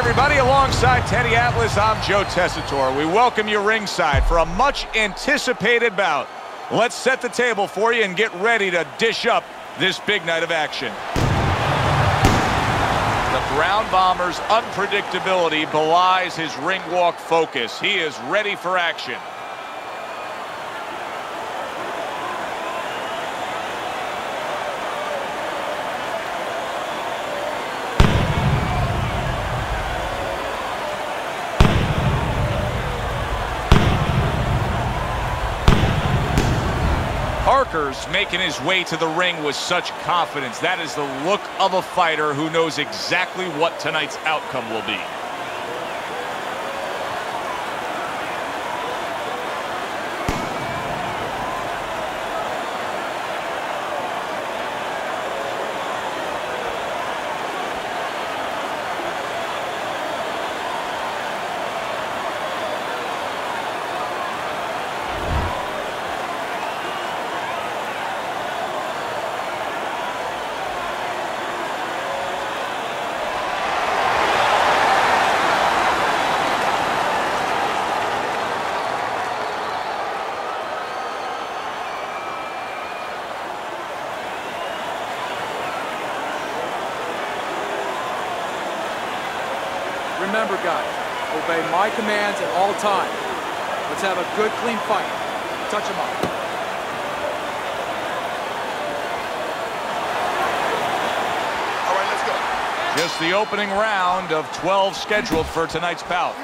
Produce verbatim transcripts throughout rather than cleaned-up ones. everybody. Alongside Teddy Atlas, I'm Joe Tessitore. We welcome you ringside for a much-anticipated bout. Let's set the table for you and get ready to dish up this big night of action. The Brown Bomber's unpredictability belies his ring walk focus. He is ready for action. Parker's making his way to the ring with such confidence. That is the look of a fighter who knows exactly what tonight's outcome will be. Remember, guys, obey my commands at all times. Let's have a good, clean fight. Touch him up. All right, let's go. Just the opening round of twelve scheduled for tonight's bout.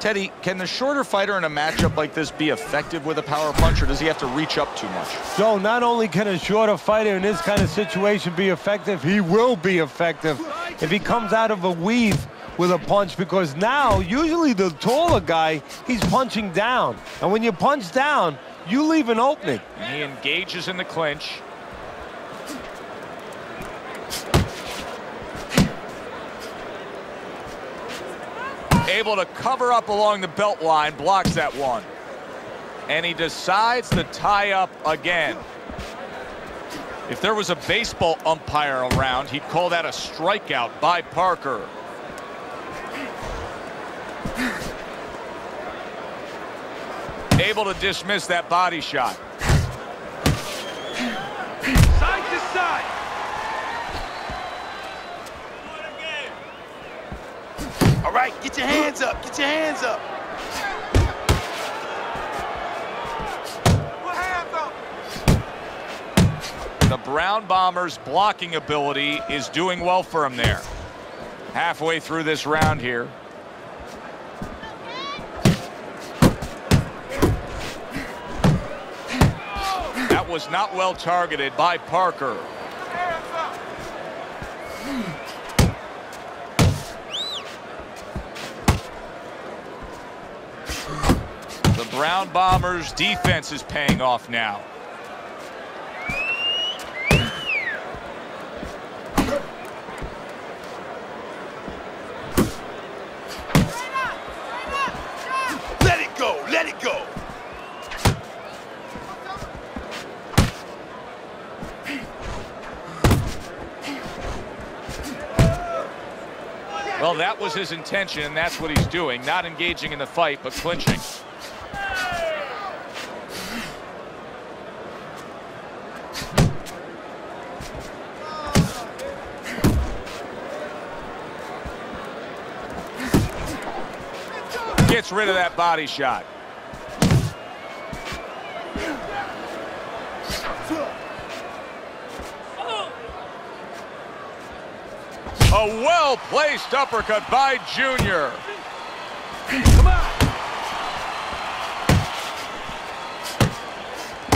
Teddy, can the shorter fighter in a matchup like this be effective with a power punch, or does he have to reach up too much? So not only can a shorter fighter in this kind of situation be effective, he will be effective if he comes out of a weave with a punch, because now usually the taller guy, he's punching down. And when you punch down, you leave an opening. And he engages in the clinch. Able to cover up along the belt line, blocks that one. And he decides to tie up again. If there was a baseball umpire around, he'd call that a strikeout by Parker. Able to dismiss that body shot. Side to side. All right, get your hands up, get your hands up. Put hands up. The Brown Bomber's blocking ability is doing well for him there. Halfway through this round here. That was not well targeted by Parker. Brown Bomber's defense is paying off now. Let it go, let it go. Well, that was his intention, and that's what he's doing. Not engaging in the fight, but clinching. Gets rid of that body shot. A well-placed uppercut by Junior. Come on.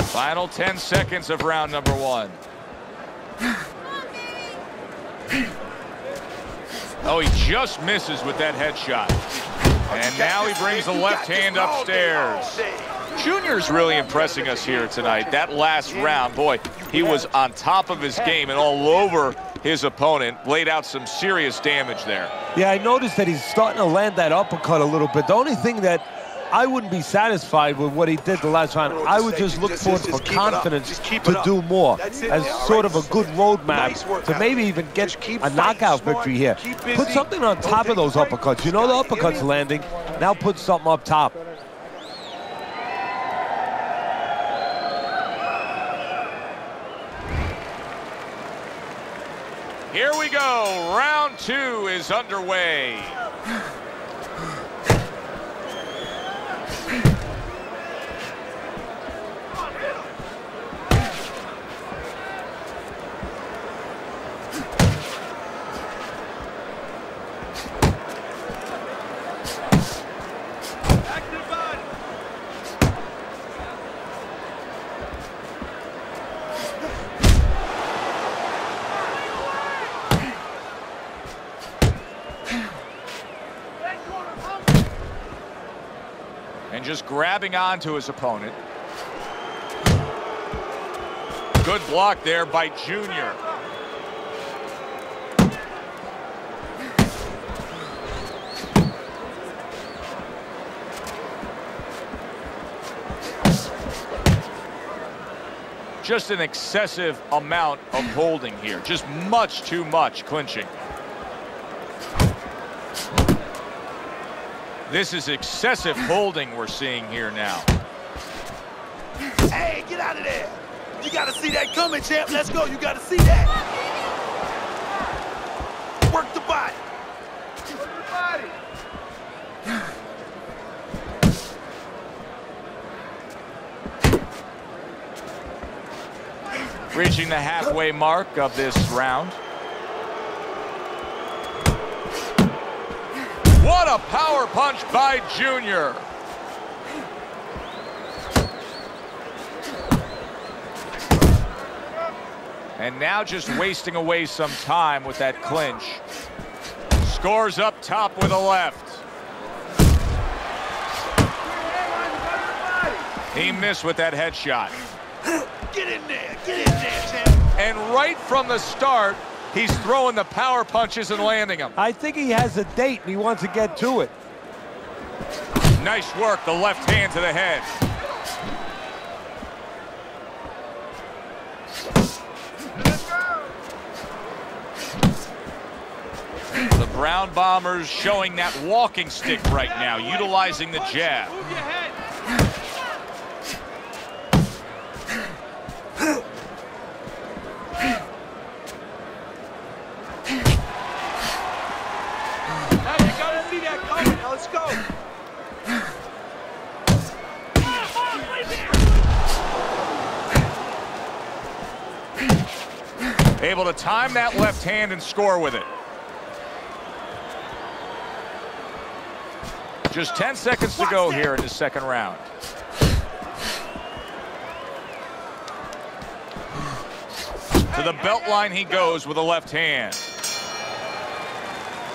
Final ten seconds of round number one. Oh, he just misses with that headshot. And now he brings the left hand upstairs. Junior's really impressing us here tonight. That last round, boy, he was on top of his game and all over his opponent. Laid out some serious damage there. Yeah, I noticed that he's starting to land that uppercut a little bit. The only thing that I wouldn't be satisfied with what he did the last round. I would just look forward for confidence to do more as sort of a good roadmap to maybe even get a knockout victory here. Put something on top of those uppercuts. You know the uppercuts landing. Now put something up top. Here we go, round two is underway. And just grabbing onto his opponent. Good block there by Junior. Just an excessive amount of holding here. Just much too much clinching. This is excessive holding we're seeing here now. Hey, get out of there. You got to see that coming, champ. Let's go. You got to see that. Work the body. Work the body. Reaching the halfway mark of this round. What a power punch by Junior. And now just wasting away some time with that clinch. Scores up top with a left. He missed with that headshot. Get in there, get in there, champ. And right from the start, he's throwing the power punches and landing them. I think he has a date and he wants to get to it. Nice work, the left hand to the head. The Brown Bombers showing that walking stick right now, utilizing the jab. Move your head. Able to time that left hand and score with it. Just ten seconds to go here in the second round. To the belt line he goes with a left hand.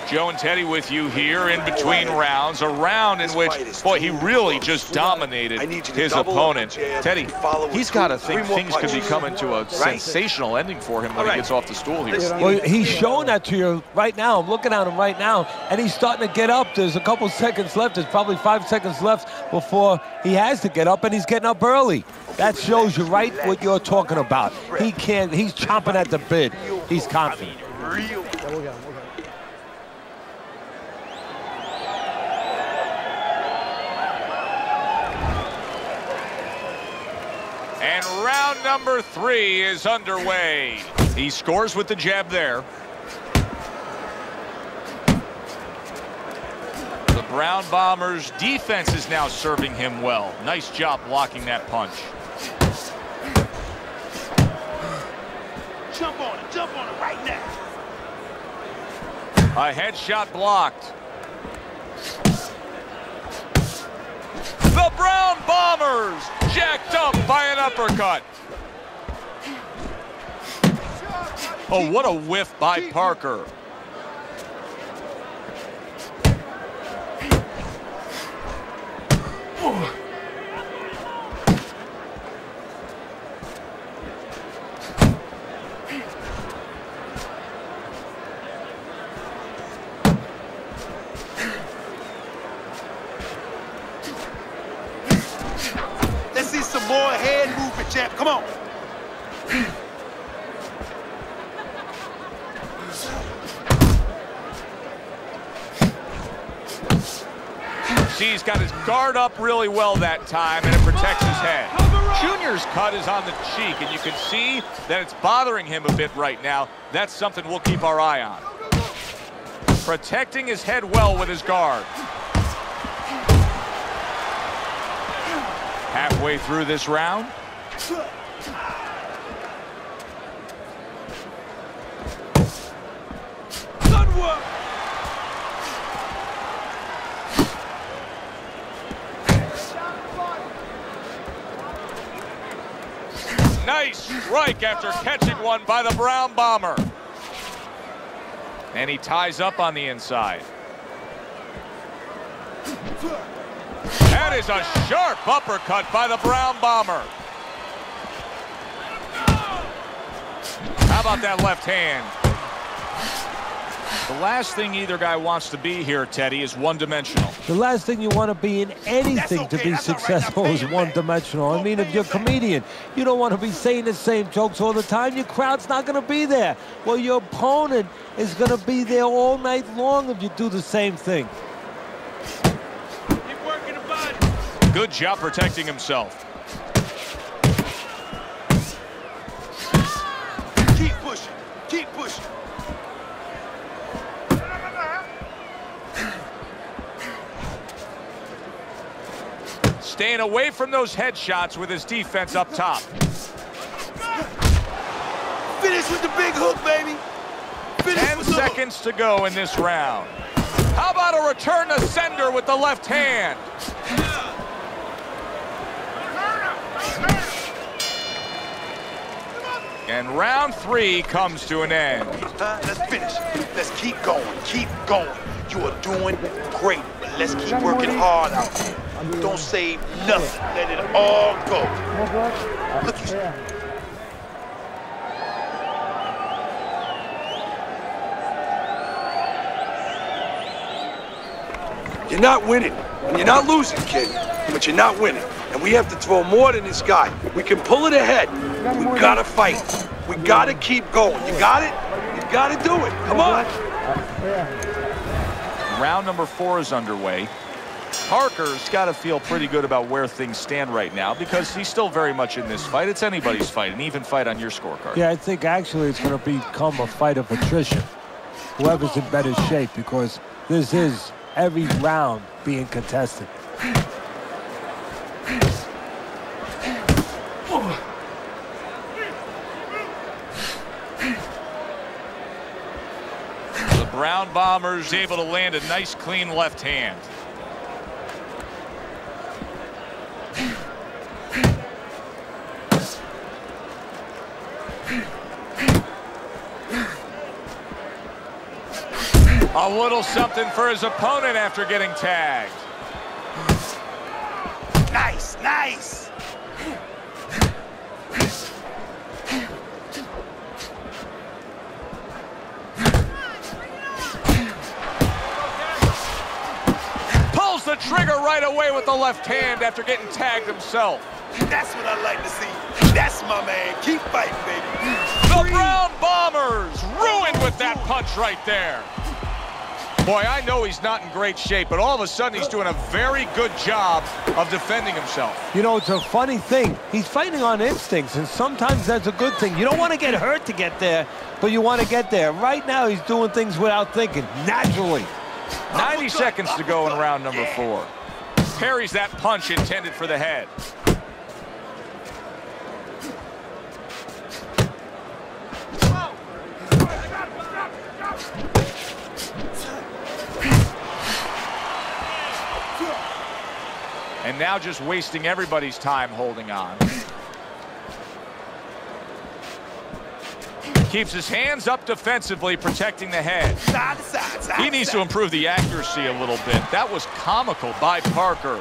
Joe and Teddy with you here in between rounds, a round in which, boy, he really just dominated his opponent. Teddy, he's got to think things could be coming to a sensational ending for him when he gets off the stool here. Well, he's showing that to you right now. I'm looking at him right now, and he's starting to get up. There's a couple seconds left. There's probably five seconds left before he has to get up, and he's getting up early. That shows you right what you're talking about. He can't, he's chomping at the bit. He's confident. And round number three is underway. He scores with the jab there. The Brown Bombers' defense is now serving him well. Nice job blocking that punch. Jump on it, jump on it right now. A headshot blocked. The Brown Bombers jacked up by an uppercut. Oh, what a whiff by Parker. more hand movement, champ. Come on. He's got his guard up really well that time, and it protects his head. Junior's cut is on the cheek, and you can see that it's bothering him a bit right now. That's something we'll keep our eye on. Protecting his head well with his guard. Halfway through this round. Nice strike after catching one by the Brown Bomber. And he ties up on the inside. That is a sharp uppercut by the Brown Bomber. How about that left hand? The last thing either guy wants to be here, Teddy, is one-dimensional. The last thing you want to be in anything okay, to be successful right, is one-dimensional. I mean, if you're a comedian, you don't want to be saying the same jokes all the time. Your crowd's not going to be there. Well, your opponent is going to be there all night long if you do the same thing. Keep working the body. Good job protecting himself. Keep pushing. Keep pushing. Staying away from those headshots with his defense up top. Finish with the big hook, baby. Finish Ten with seconds the hook. to go in this round. How about a return to sender with the left hand? And round three comes to an end. Let's finish. Let's keep going. Keep going. You are doing great. Let's keep working hard out there. Don't save nothing. Let it all go. Look at you. You're not winning. You're not losing, kid. But you're not winning. And we have to throw more than this guy. We can pull it ahead. We gotta fight. We gotta keep going. You got it? You gotta do it. Come on. Round number four is underway. Parker's got to feel pretty good about where things stand right now because he's still very much in this fight. It's anybody's fight, an even fight on your scorecard. Yeah, I think actually it's going to become a fight of attrition. Whoever's in better shape, because this is every round being contested. The Brown Bomber's able to land a nice, clean left hand. A little something for his opponent after getting tagged. Nice, nice. Pulls the trigger right away with the left hand after getting tagged himself. That's what I like to see. That's my man. Keep fighting, baby. The Three. Brown Bombers ruined with that punch right there. Boy, I know he's not in great shape, but all of a sudden he's doing a very good job of defending himself. You know, it's a funny thing. He's fighting on instincts, and sometimes that's a good thing. You don't want to get hurt to get there, but you want to get there. Right now, he's doing things without thinking, naturally. ninety seconds to go in round number four. Parries that punch intended for the head. And now just wasting everybody's time holding on. Keeps his hands up defensively, protecting the head. Side, side, side, he needs side. to improve the accuracy a little bit. That was comical by Parker.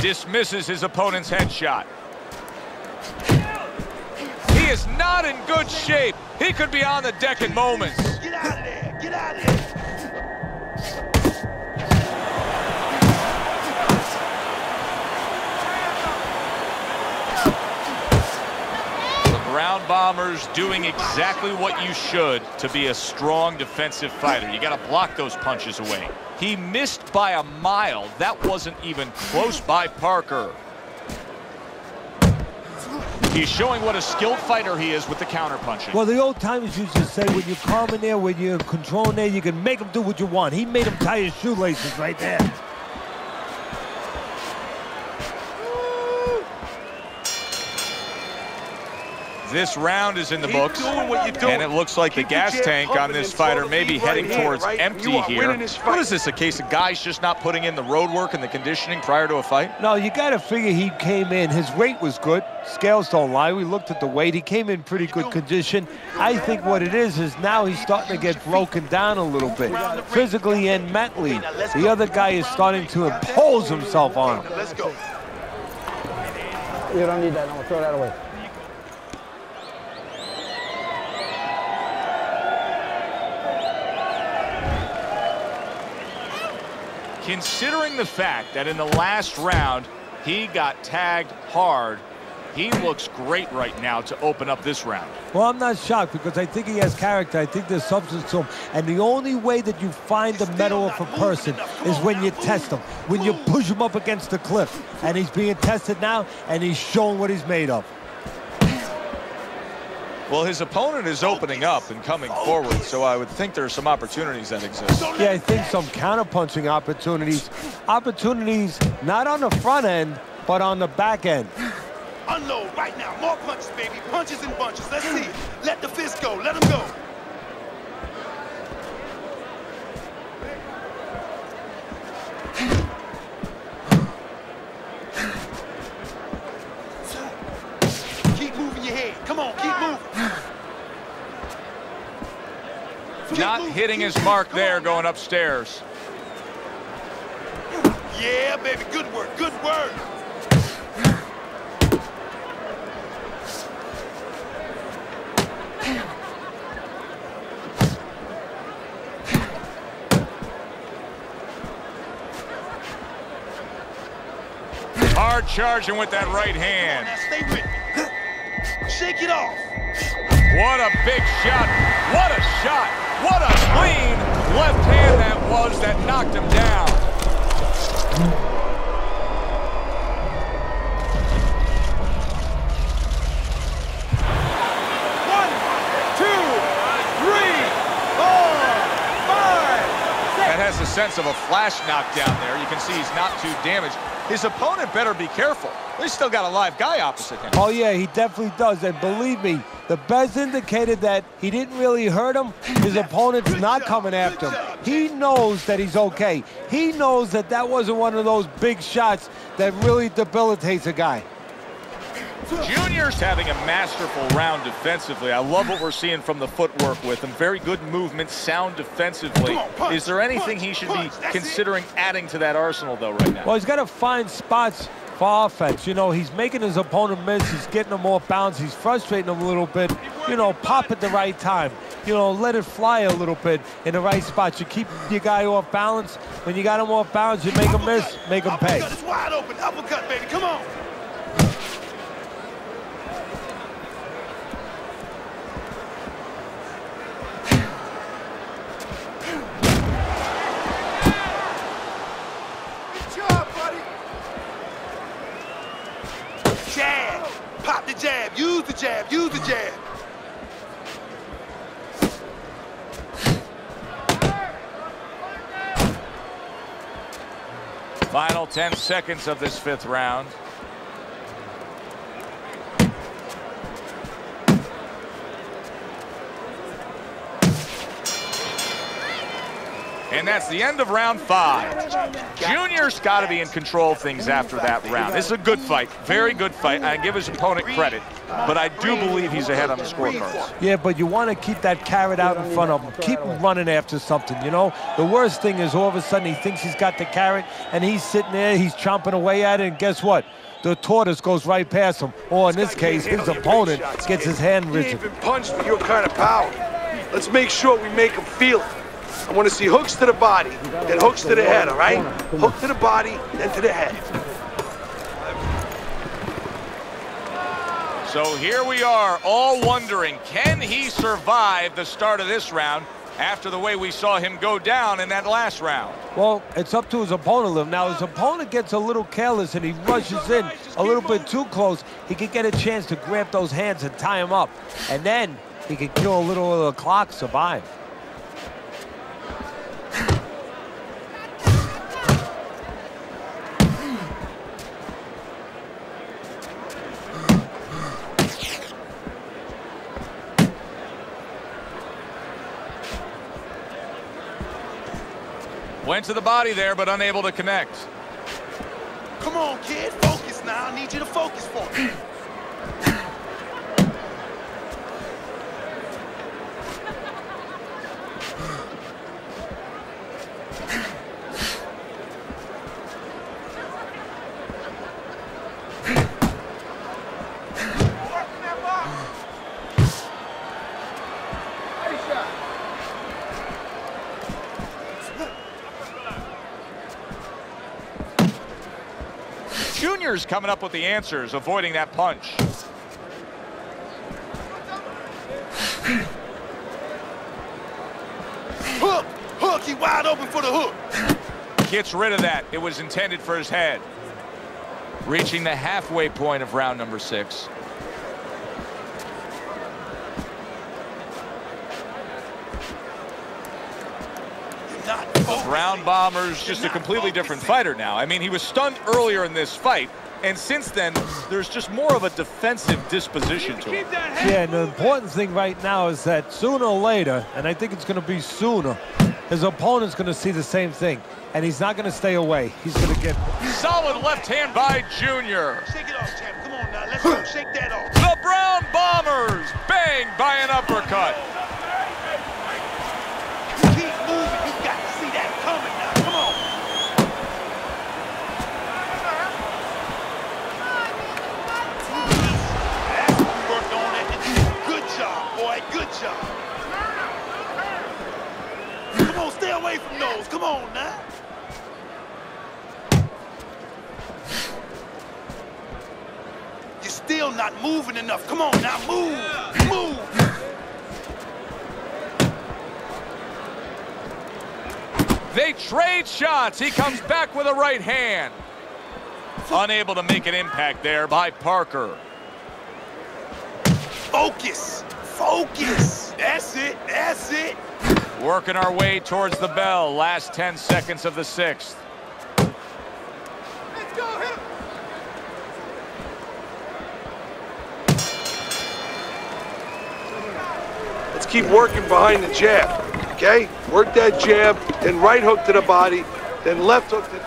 Dismisses his opponent's headshot. is not in good shape. He could be on the deck in moments. Get out of there! Get out of there! Ground bombers doing exactly what you should to be a strong defensive fighter. You got to block those punches away. He missed by a mile. That wasn't even close by Parker. He's showing what a skilled fighter he is with the counterpunching. Well, the old timers used to say, when you're calm in there, when you're controlling there, you can make him do what you want. He made him tie his shoelaces right there. This round is in the books, and it looks like the gas tank on this fighter may be heading towards empty here. What is this, a case of guys just not putting in the road work and the conditioning prior to a fight? No, you got to figure he came in. His weight was good. Scales don't lie. We looked at the weight. He came in pretty good condition. I think what it is is now he's starting to get broken down a little bit, physically and mentally. The other guy is starting to impose himself on him. Let's go. You don't need that. I'm going to throw that away. Considering the fact that in the last round, he got tagged hard, he looks great right now to open up this round. Well, I'm not shocked because I think he has character. I think there's substance to him. And the only way that you find the mettle of a person is when you test him, when you push him up against the cliff. And he's being tested now, and he's shown what he's made of. Well, his opponent is opening up and coming forward, so I would think there are some opportunities that exist. Yeah, I think some counterpunching opportunities. Opportunities not on the front end, but on the back end. Unload right now. More punches, baby. Punches and bunches. Let's see. Let the fist go. Let him go. Not hitting his mark there, going upstairs. Yeah, baby, good work, good work. Hard charging with that right hand. Now stay with me. Shake it off. What a big shot. What a shot. What a clean left hand that was that knocked him down. One, two, three, four, five, six. That has the sense of a flash knockdown there. You can see he's not too damaged. His opponent better be careful. He's still got a live guy opposite him. Oh, yeah, he definitely does. And believe me, the best indicated that he didn't really hurt him. His opponent's not coming after him. He knows that he's okay. He knows that that wasn't one of those big shots that really debilitates a guy. Junior's having a masterful round defensively. I love what we're seeing from the footwork with him. Very good movement, sound defensively. On, punch, Is there anything punch, he should punch, be considering it. adding to that arsenal, though, right now? Well, he's got to find spots for offense. You know, he's making his opponent miss. He's getting him off bounds. He's frustrating him a little bit. You know, pop at the right time. You know, let it fly a little bit in the right spots. You keep your guy off balance. When you got him off balance, you make uppercut. him miss, make him uppercut. pay. It's wide open. Uppercut, baby. Come on. Pop the jab, use the jab, use the jab. Final ten seconds of this fifth round. And that's the end of round five. Junior's got to be in control of things after that round. This is a good fight, very good fight. I give his opponent credit. But I do believe he's ahead on the scorecards. Yeah, but you want to keep that carrot out in front of him. Keep him running after something, you know? The worst thing is all of a sudden he thinks he's got the carrot, and he's sitting there, he's chomping away at it, and guess what? The tortoise goes right past him. Or in this case, his opponent gets his hand rigid. He even punched with your kind of power. Let's make sure we make him feel it. I want to see hooks to the body, then hooks to the head, all right? Hook to the body, then to the head. So here we are, all wondering, can he survive the start of this round after the way we saw him go down in that last round? Well, it's up to his opponent. Now, his opponent gets a little careless and he rushes in a little bit too close. He could get a chance to grab those hands and tie him up. And then he could kill a little of the clock, survive. Went to the body there, but unable to connect. Come on, kid. Focus now. I need you to focus for me. Junior's coming up with the answers, avoiding that punch. Hook! Hook! He wide open for the hook! Gets rid of that. It was intended for his head. Reaching the halfway point of round number six. Round Bomber's just a completely different fighter now. I mean, he was stunned earlier in this fight, and since then, there's just more of a defensive disposition to him. Yeah, and the important thing right now is that sooner or later, and I think it's going to be sooner, his opponent's going to see the same thing, and he's not going to stay away. He's going to get... Solid left hand by Junior. Shake it off, champ. Come on now. Let's go. Shake that off. The Brown Bombers bang by an uppercut. Come on, stay away from those. Come on now. You're still not moving enough. Come on now, move, move. They trade shots. He comes back with a right hand. Unable to make an impact there by Parker. Focus. Focus. That's it. That's it. Working our way towards the bell. Last ten seconds of the sixth. Let's go. Hit him. Let's keep working behind the jab. Okay? Work that jab, then right hook to the body, then left hook to the...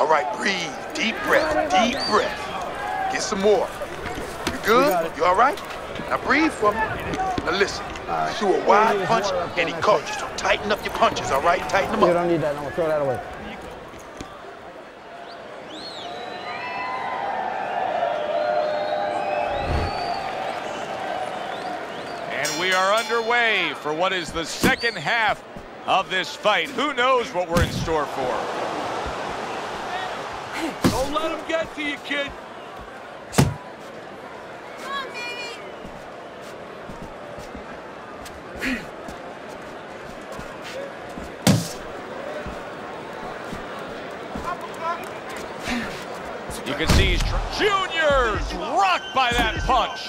All right, breathe. Deep breath, deep breath. Get some more. You good? You all right? Now breathe for me. Now listen, right. He threw a wide punch and he caught you, so tighten up your punches, all right? Tighten them up. You don't need that, I'm gonna throw that away. And we are underway for what is the second half of this fight. Who knows what we're in store for? Don't let him get to you, kid. Come on, baby. You can see he's Junior's rocked by that punch.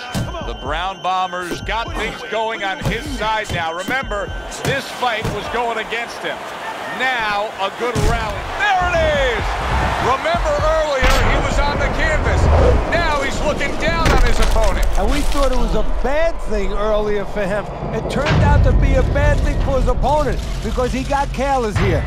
The Brown Bombers got things going on his side now. Remember, this fight was going against him. Now, a good rally. There it is! Remember earlier, he was on the canvas. Now he's looking down on his opponent. And we thought it was a bad thing earlier for him. It turned out to be a bad thing for his opponent because he got careless here.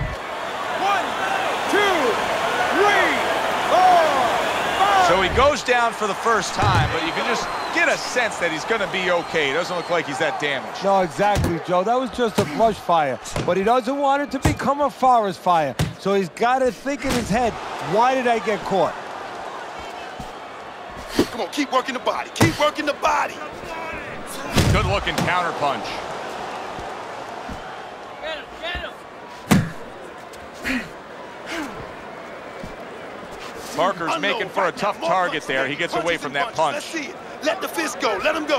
So he goes down for the first time, but you can just get a sense that he's going to be okay. It doesn't look like he's that damaged. No, exactly, Joe. That was just a brush fire, but he doesn't want it to become a forest fire. So he's got to think in his head, why did I get caught? Come on, keep working the body. Keep working the body. Good-looking counterpunch. Get him, get him. Parker's Unknown making for a tough target there. He gets away from that punch. Let's see it. Let the fist go. Let him go.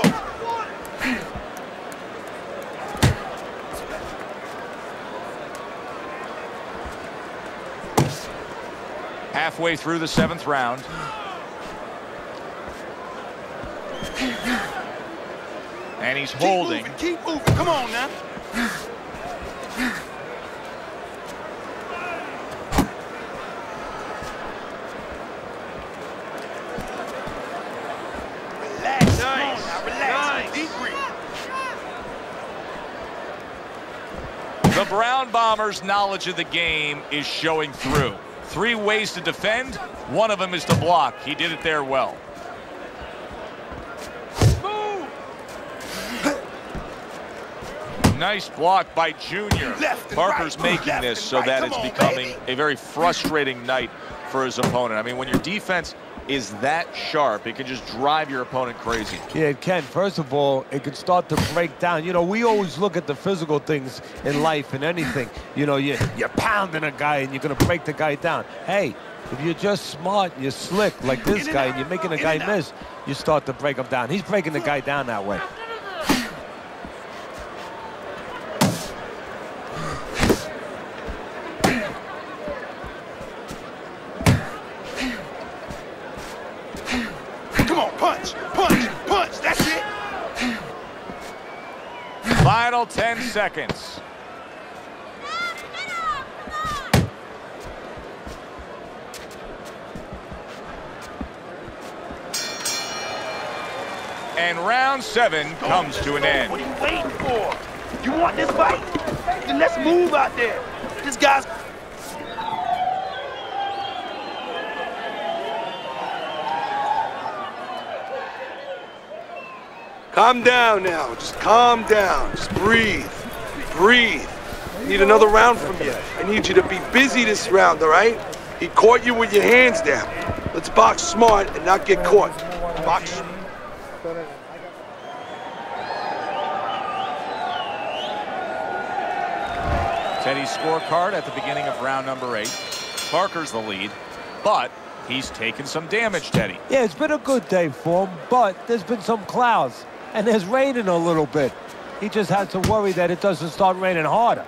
Halfway through the seventh round. And he's holding. Keep moving, keep moving. Come on now. Relax. Nice. Come on now, relax. Nice. Deep breath. The Brown Bomber's knowledge of the game is showing through. Three ways to defend. One of them is to block. He did it there well. Nice block by Junior. Parker's making this so that it's becoming a very frustrating night for his opponent. I mean, when your defense is that sharp, it can just drive your opponent crazy. Yeah, it can. First of all, it can start to break down. You know, we always look at the physical things in life and anything. You know, you're, you're pounding a guy and you're going to break the guy down. Hey, if you're just smart, you're slick like this guy, and you're making a guy miss, you start to break him down. He's breaking the guy down that way. Final ten seconds. And round seven comes to an end. What are you waiting for? You want this fight? Then let's move out there. This guy's... Calm down now. Just calm down. Just breathe. Breathe. I need another round from you. I need you to be busy this round, all right? He caught you with your hands down. Let's box smart and not get caught. Box. Teddy's scorecard at the beginning of round number eight. Parker's the lead, but he's taken some damage, Teddy. Yeah, it's been a good day for him, but there's been some clouds. And there's raining a little bit. He just has to worry that it doesn't start raining harder.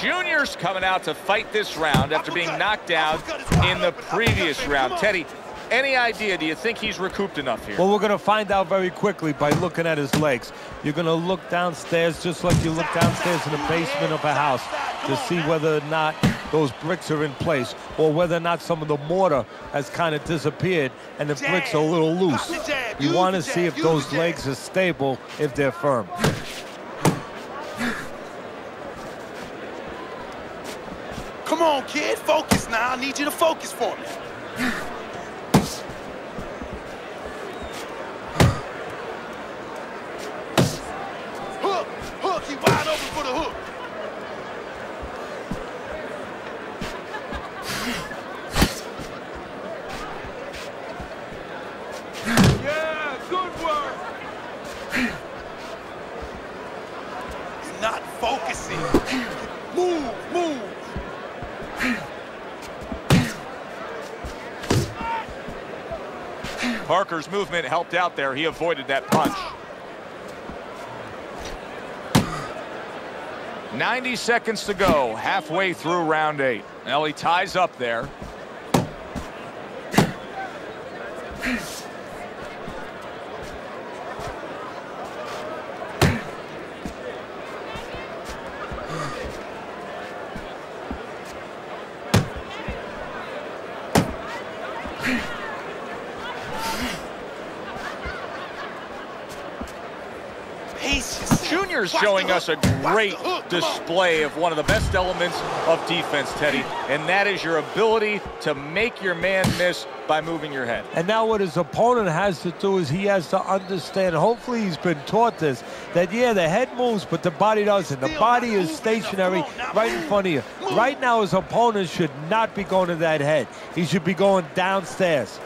Junior's coming out to fight this round after being knocked out in the previous round. Teddy, any idea? Do you think he's recouped enough here? Well, we're going to find out very quickly by looking at his legs. You're going to look downstairs just like you look downstairs in the basement of a house to see whether or not those bricks are in place or whether or not some of the mortar has kind of disappeared and the bricks are a little loose. You want to see if those legs are stable, if they're firm. Come on, kid. Focus now. I need you to focus for me. Parker's movement helped out there. He avoided that punch. ninety seconds to go, halfway through round eight. Now he ties up there. Warriors showing us a great display of one of the best elements of defense, Teddy, and that is your ability to make your man miss by moving your head. And now what his opponent has to do is he has to understand, hopefully he's been taught this, that yeah, the head moves, but the body doesn't. The body is stationary right in front of you. Right now his opponent should not be going to that head. He should be going downstairs.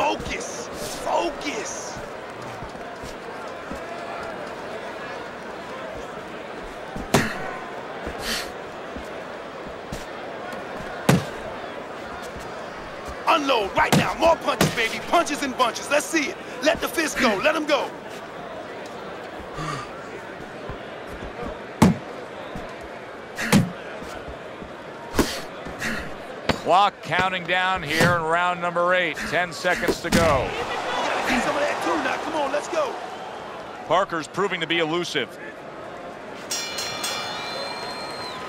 Focus! Focus! Unload right now. More punches, baby. Punches and bunches. Let's see it. Let the fist go. Let him go. Clock counting down here in round number eight. Ten seconds to go. You gotta get some of that too now. Come on, let's go. Parker's proving to be elusive.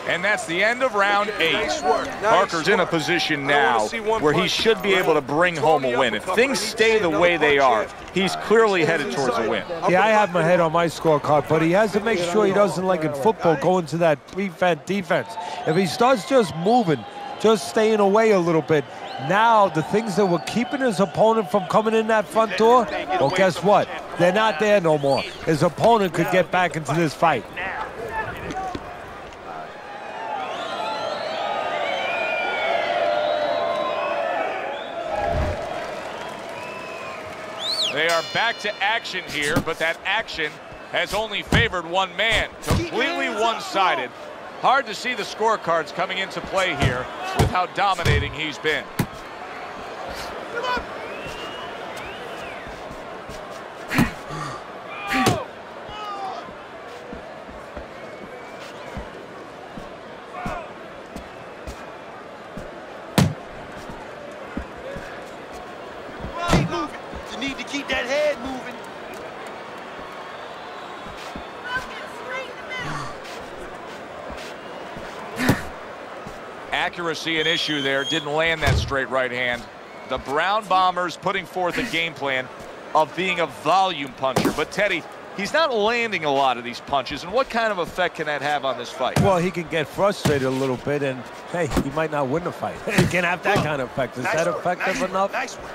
And that's the end of round eight. Nice work. Parker's nice in a position now where he should be able to bring home a win. If things stay the way they are, he's clearly headed towards a win. Yeah, I have my head on my scorecard, but he has to make sure he doesn't, like in football, go into that prevent defense. If he starts just moving, just staying away a little bit. Now, the things that were keeping his opponent from coming in that front door, well, guess what? They're not there no more. His opponent could get back into this fight. They are back to action here, but that action has only favored one man. Completely one-sided. Hard to see the scorecards coming into play here with how dominating he's been. Keep moving. You need to keep that head moving. Accuracy an issue there, didn't land that straight right hand. The Brown Bombers putting forth a game plan of being a volume puncher, but Teddy, he's not landing a lot of these punches, and what kind of effect can that have on this fight? Well, he can get frustrated a little bit, and hey, he might not win the fight. He can have that kind of effect. Is nice that work. effective nice enough? Nice work.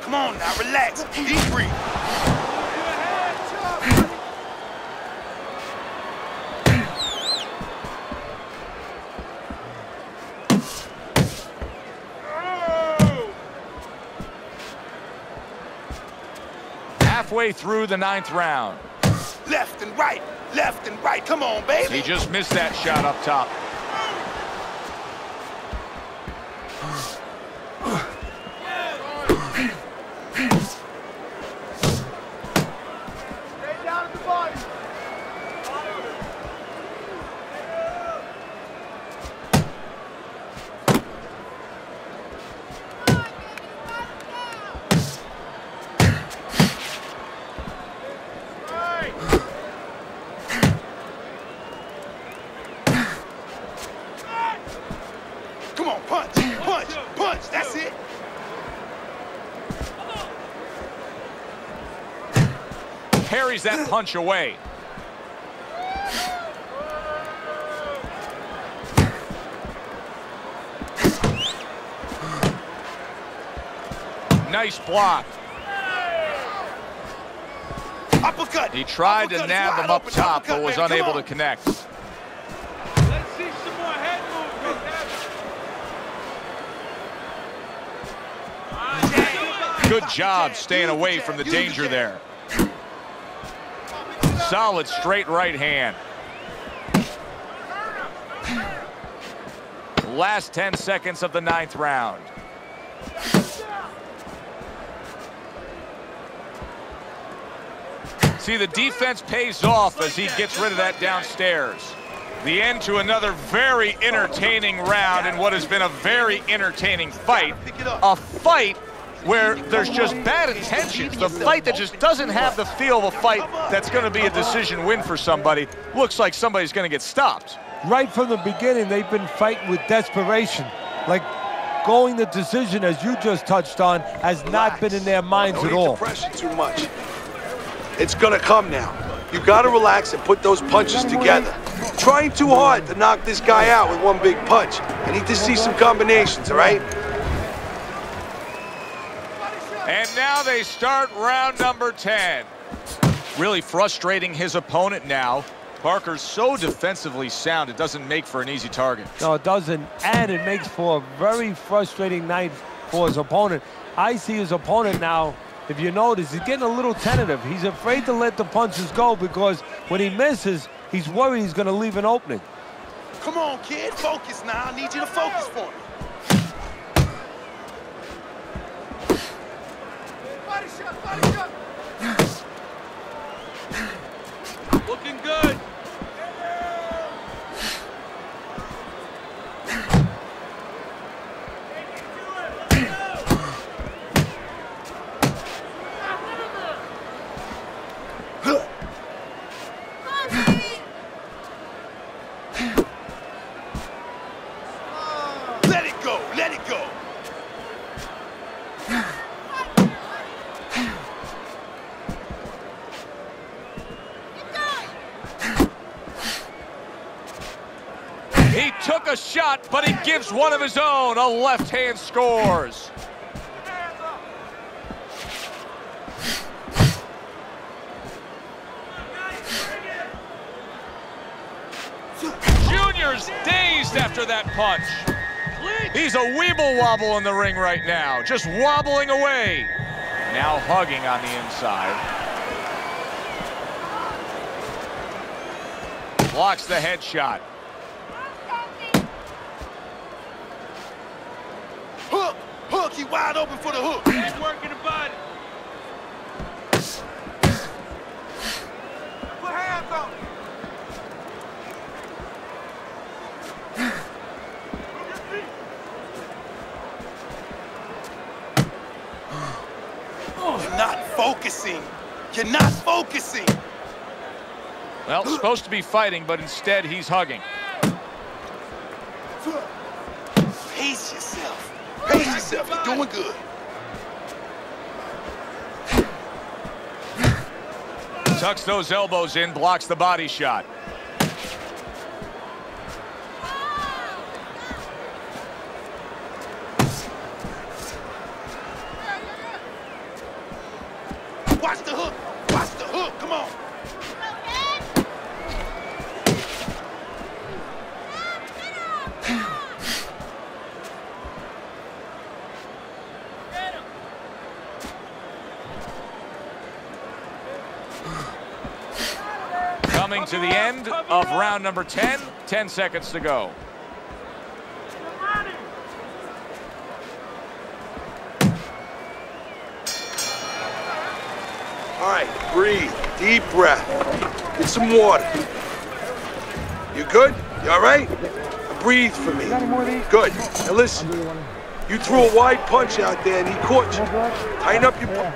Come on now, relax. Deep breathe. Halfway through the ninth round. Left and right, left and right. Come on, baby. He just missed that shot up top. Carries that punch away. Nice block. Uppercut. He tried to nab him up top, but was unable to connect. Let's see some more head movement. Good job staying away from the danger there. Solid straight right hand. Last ten seconds of the ninth round. See, the defense pays off as he gets rid of that downstairs. The end to another very entertaining round in what has been a very entertaining fight. A fight where there's just bad intentions, the fight that just doesn't have the feel of a fight that's going to be a decision win for somebody. Looks like somebody's going to get stopped. Right from the beginning, they've been fighting with desperation. Like, going the decision, as you just touched on, has not been in their minds at all. Don't need the pressure too much. It's going to come now. You got to relax and put those punches together. Trying too hard to knock this guy out with one big punch. I need to see some combinations, all right? And now they start round number ten. Really frustrating his opponent now. Parker's so defensively sound, it doesn't make for an easy target. No, it doesn't, and it makes for a very frustrating night for his opponent. I see his opponent now, if you notice, he's getting a little tentative. He's afraid to let the punches go because when he misses, he's worried he's going to leave an opening. Come on, kid, focus now. I need you to focus for me. Body shot, body shot. Looking good. A shot, but he gives one of his own. A left hand scores. Junior's dazed after that punch. He's a weeble wobble in the ring right now, just wobbling away. Now hugging on the inside. Blocks the headshot. He's wide open for the hook. He's working the body. Put hands on him. You're not focusing. You're not focusing. Well, supposed to be fighting, but instead he's hugging. Pace yourself. Pace yourself, you're doing good. Tucks those elbows in, blocks the body shot. Watch the hook, watch the hook, come on. Coming to the end of round number ten, ten seconds to go. All right, breathe, deep breath, get some water. You good? You all right? Breathe for me. Good. Now listen, you threw a wide punch out there and he caught you. Tighten up your punch.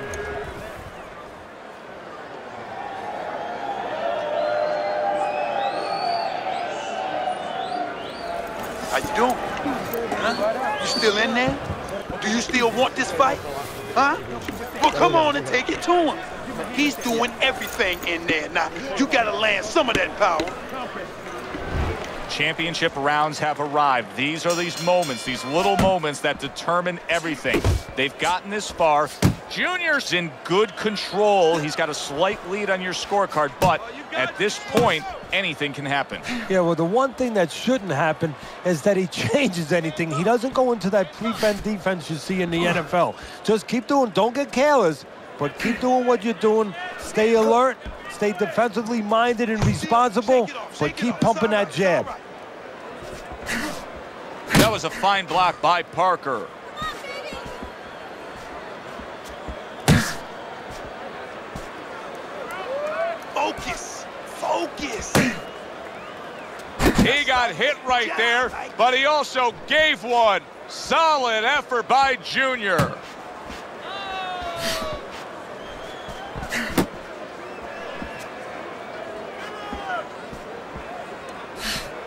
How you doing? Huh? You still in there? Do you still want this fight? Huh? Well, come on and take it to him. He's doing everything in there. Now, you gotta land some of that power. Championship rounds have arrived. These are these moments, these little moments that determine everything. They've gotten this far. Junior's in good control. He's got a slight lead on your scorecard, but at this point, anything can happen. Yeah, well, the one thing that shouldn't happen is that he changes anything. He doesn't go into that prevent defense you see in the N F L. Just keep doing, don't get careless, but keep doing what you're doing. Stay alert, stay defensively minded and responsible, but keep pumping that jab. That was a fine block by Parker. Focus. Focus. He got hit right there, but he also gave one. Solid effort by Junior.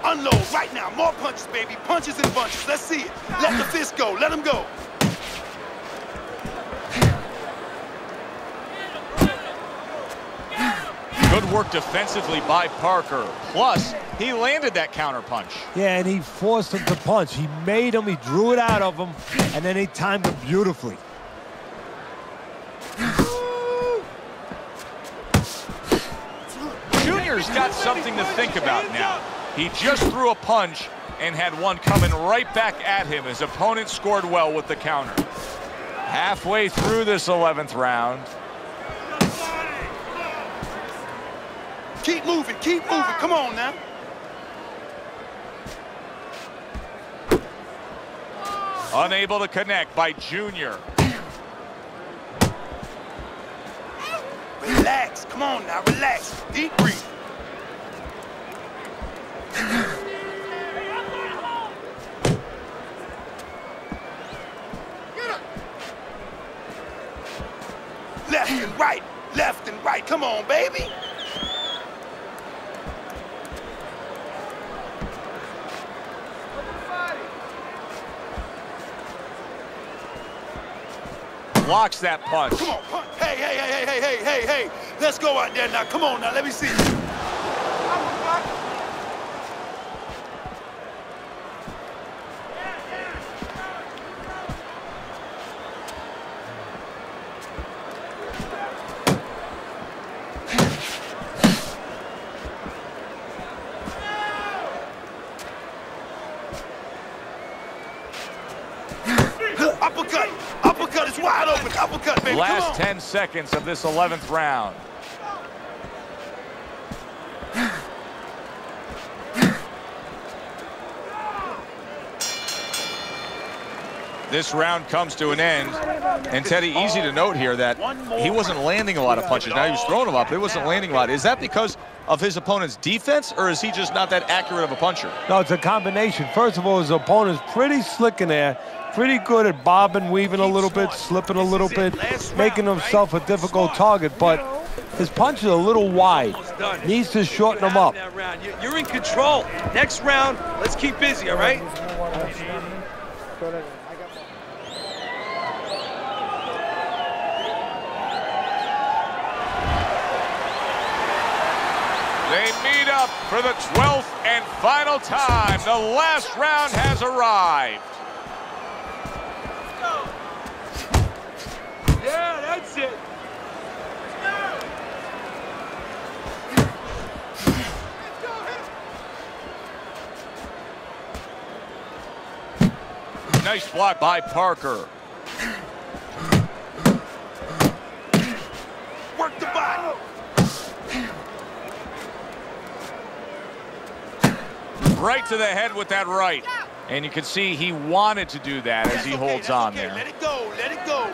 Unload right now. More punches, baby. Punches and bunches. Let's see it. Let the fist go. Let him go. Good work defensively by Parker. Plus, he landed that counterpunch. Yeah, and he forced him to punch. He made him, he drew it out of him, and then he timed him beautifully. Junior's got something to think about now. He just threw a punch and had one coming right back at him. His opponent scored well with the counter. Halfway through this eleventh round. Keep moving, keep moving, come on now. Unable to connect by Junior. Relax, come on now, relax. Deep breath. Left and right, left and right, come on, baby. Blocks that punch. Come on, punch. Hey, hey, hey, hey, hey, hey, hey, hey. Let's go out there now. Come on now, let me see. Last ten seconds of this eleventh round. This round comes to an end. And Teddy, easy to note here that he wasn't landing a lot of punches. Now he was throwing them up, but he wasn't landing a lot. Is that because of his opponent's defense, or is he just not that accurate of a puncher? No, it's a combination. First of all, his opponent's pretty slick in there. Pretty good at bobbing, weaving a little bit, slipping a little bit, making himself a difficult target, but his punches are a little wide. Needs to shorten them up. You're in control. Next round, let's keep busy, all right? They meet up for the twelfth and final time. The last round has arrived. Yeah, that's it. Let's go. Nice block by Parker. Work the body. Right to the head with that right. And you can see he wanted to do that as he holds on there. Let it go, let it go.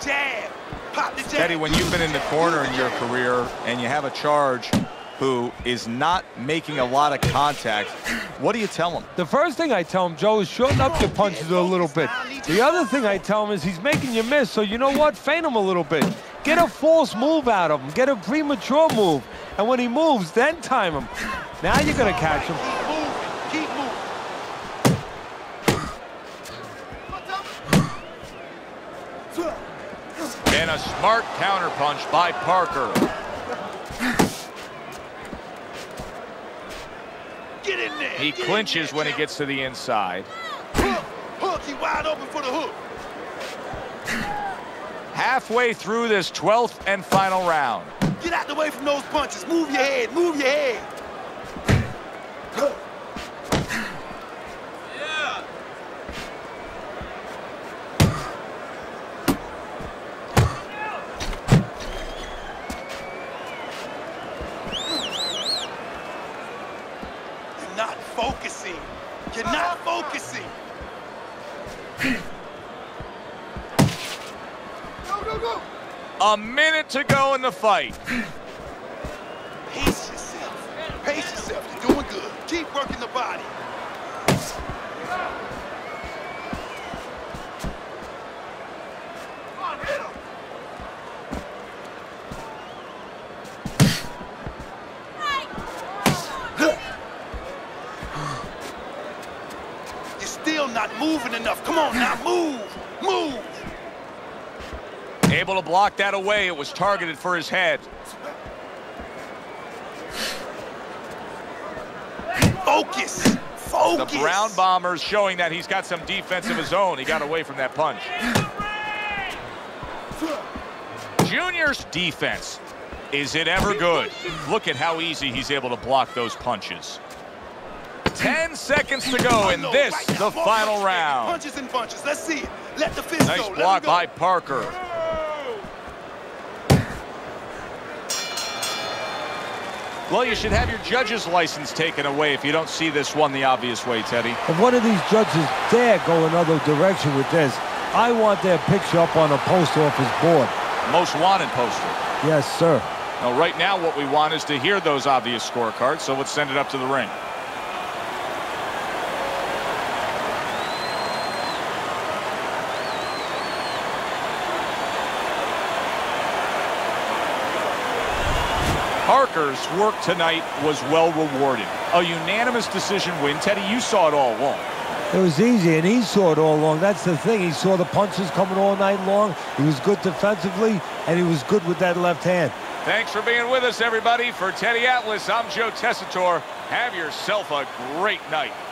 Jab. Pop the jab. Teddy, when you've been in the corner in your career and you have a charge who is not making a lot of contact, what do you tell him? The first thing I tell him, Joe, is shorten up your punches a little bit. The other thing I tell him is he's making you miss, so you know what? Feint him a little bit. Get a false move out of him. Get a premature move. And when he moves, then time him. Now you're going to catch him. Keep moving. Keep moving. And a smart counterpunch by Parker. Get in there. He clinches when he gets to the inside. Hook, hook, he wide open for the hook. Halfway through this twelfth and final round. Get out the way from those punches. Move your head, move your head. You're not focusing. Go, go, go. A minute to go in the fight. Pace yourself. Pace yourself. You're doing good. Keep working the body. still not moving enough. Come on now, move, move. Able to block that away. It was targeted for his head. Focus, focus. The Brown Bomber's showing that he's got some defense of his own. He got away from that punch. Junior's defense. Is it ever good? Look at how easy he's able to block those punches. Ten seconds to go in this, the final round. Punches and punches. Let's see it. Let the fist go. Nice block by Parker. Well, you should have your judge's license taken away if you don't see this one the obvious way, Teddy. If one of these judges dare go another direction with this, I want their picture up on a post office board. Most wanted poster. Yes, sir. Now, right now, what we want is to hear those obvious scorecards, so let's send it up to the ring. Parker's work tonight was well rewarded. A unanimous decision win. Teddy, you saw it all along. It was easy, and he saw it all along. That's the thing. He saw the punches coming all night long. He was good defensively, and he was good with that left hand. Thanks for being with us, everybody. For Teddy Atlas, I'm Joe Tessitore. Have yourself a great night.